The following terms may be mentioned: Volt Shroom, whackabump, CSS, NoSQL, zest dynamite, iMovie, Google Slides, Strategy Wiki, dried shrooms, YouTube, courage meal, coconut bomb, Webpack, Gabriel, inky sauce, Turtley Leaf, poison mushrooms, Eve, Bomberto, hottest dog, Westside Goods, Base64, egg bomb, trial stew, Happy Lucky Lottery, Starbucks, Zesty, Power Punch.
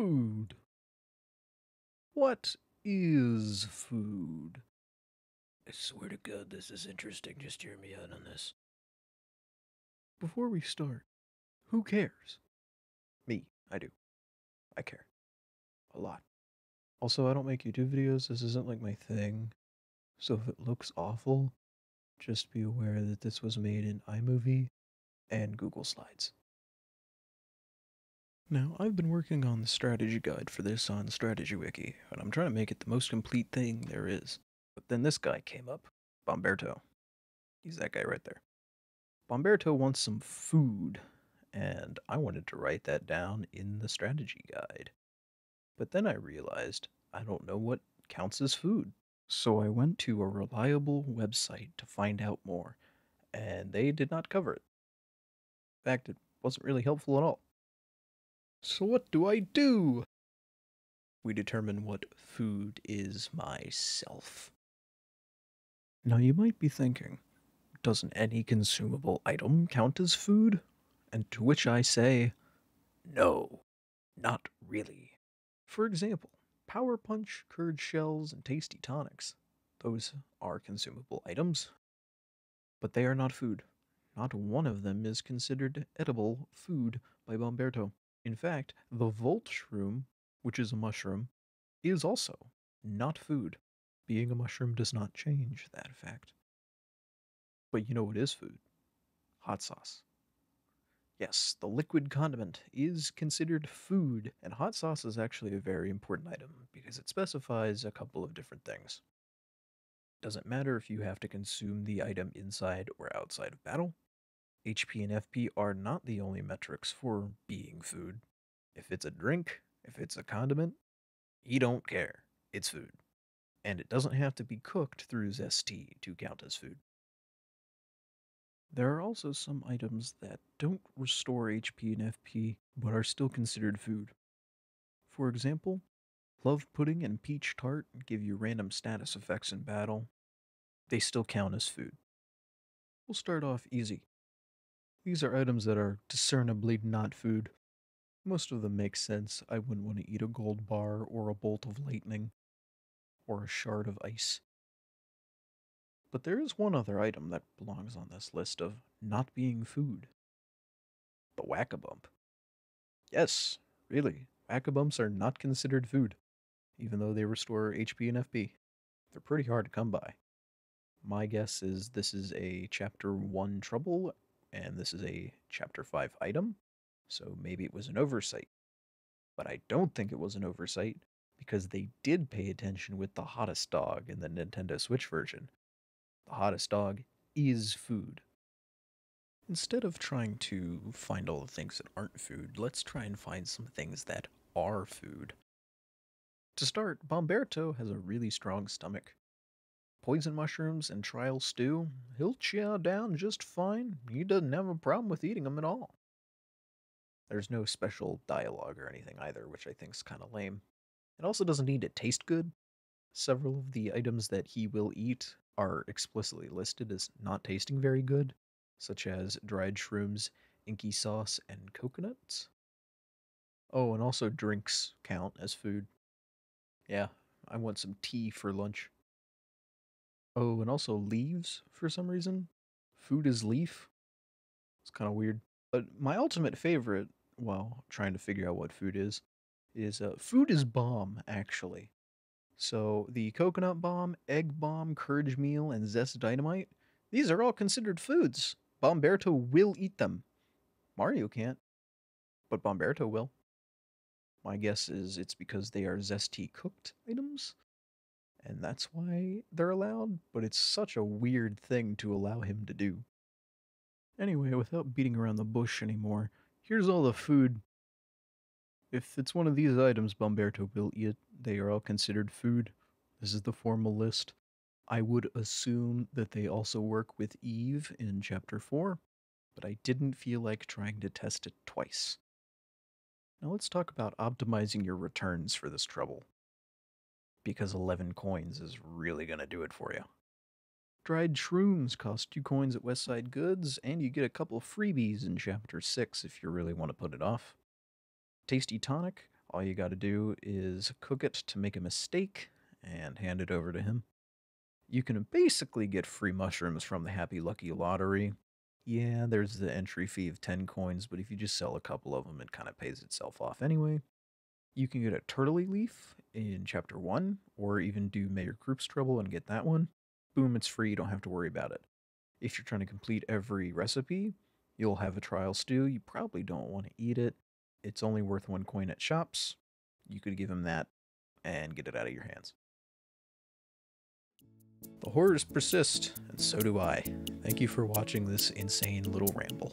food? What is food? I swear to God, this is interesting. Just hear me out on this. Before we start, who cares? Me. I do. I care. A lot. Also, I don't make YouTube videos. This isn't like my thing. So if it looks awful, just be aware that this was made in iMovie and Google Slides. Now, I've been working on the strategy guide for this on Strategy Wiki, and I'm trying to make it the most complete thing there is. But then this guy came up, Bomberto. He's that guy right there. Bomberto wants some food, and I wanted to write that down in the strategy guide. But then I realized I don't know what counts as food. So I went to a reliable website to find out more, and they did not cover it. In fact, it wasn't really helpful at all. So what do? We determine what food is myself. Now you might be thinking, doesn't any consumable item count as food? And to which I say, no, not really. For example, Power Punch, curd shells, and tasty tonics. Those are consumable items. But they are not food. Not one of them is considered edible food by Bomberto. In fact, the Volt Shroom, which is a mushroom, is also not food. Being a mushroom does not change that fact. But you know what is food? Hot sauce. Yes, the liquid condiment is considered food, and hot sauce is actually a very important item because it specifies a couple of different things. It doesn't matter if you have to consume the item inside or outside of battle. HP and FP are not the only metrics for being food. If it's a drink, if it's a condiment, you don't care. It's food. And it doesn't have to be cooked through Zesty to count as food. There are also some items that don't restore HP and FP, but are still considered food. For example, love pudding and peach tart give you random status effects in battle. They still count as food. We'll start off easy. These are items that are discernibly not food. Most of them make sense. I wouldn't want to eat a gold bar or a bolt of lightning or a shard of ice. But there is one other item that belongs on this list of not being food. The whackabump. Yes, really, whackabumps are not considered food, even though they restore HP and FP. They're pretty hard to come by. My guess is this is a Chapter 1 trouble, and this is a Chapter 5 item, so maybe it was an oversight. But I don't think it was an oversight, because they did pay attention with the hottest dog in the Nintendo Switch version. The hottest dog is food. Instead of trying to find all the things that aren't food, let's try and find some things that are food. To start, Bomberto has a really strong stomach. Poison mushrooms and trial stew, he'll chow down just fine. He doesn't have a problem with eating them at all. There's no special dialogue or anything either, which I think's kind of lame. It also doesn't need to taste good. Several of the items that he will eat are explicitly listed as not tasting very good, such as dried shrooms, inky sauce, and coconuts. Oh, and also drinks count as food. Yeah, I want some tea for lunch. Oh, and also leaves, for some reason. Food is leaf. It's kind of weird. But my ultimate favorite, while trying to figure out what food is food is bomb, actually. So the coconut bomb, egg bomb, courage meal, and zest dynamite, these are all considered foods. Bomberto will eat them. Mario can't, but Bomberto will. My guess is it's because they are zesty cooked items. And that's why they're allowed, but it's such a weird thing to allow him to do. Anyway, without beating around the bush anymore, here's all the food. If it's one of these items Bomberto will eat, they are all considered food. This is the formal list. I would assume that they also work with Eve in Chapter 4, but I didn't feel like trying to test it twice. Now let's talk about optimizing your returns for this trouble, because 11 coins is really going to do it for you. Dried shrooms cost 2 coins at Westside Goods, and you get a couple freebies in Chapter 6 if you really want to put it off. Tasty tonic All you got to do is cook it to make a mistake and hand it over to him. You can basically get free mushrooms from the Happy Lucky Lottery. Yeah, there's the entry fee of 10 coins, but if you just sell a couple of them, it kind of pays itself off anyway. You can get a Turtley Leaf in Chapter 1, or even do Mayor Group's Trouble and get that one. Boom, it's free, you don't have to worry about it. If you're trying to complete every recipe, you'll have a trial stew. You probably don't want to eat it. It's only worth 1 coin at shops. You could give him that and get it out of your hands. The horrors persist, and so do I. Thank you for watching this insane little ramble.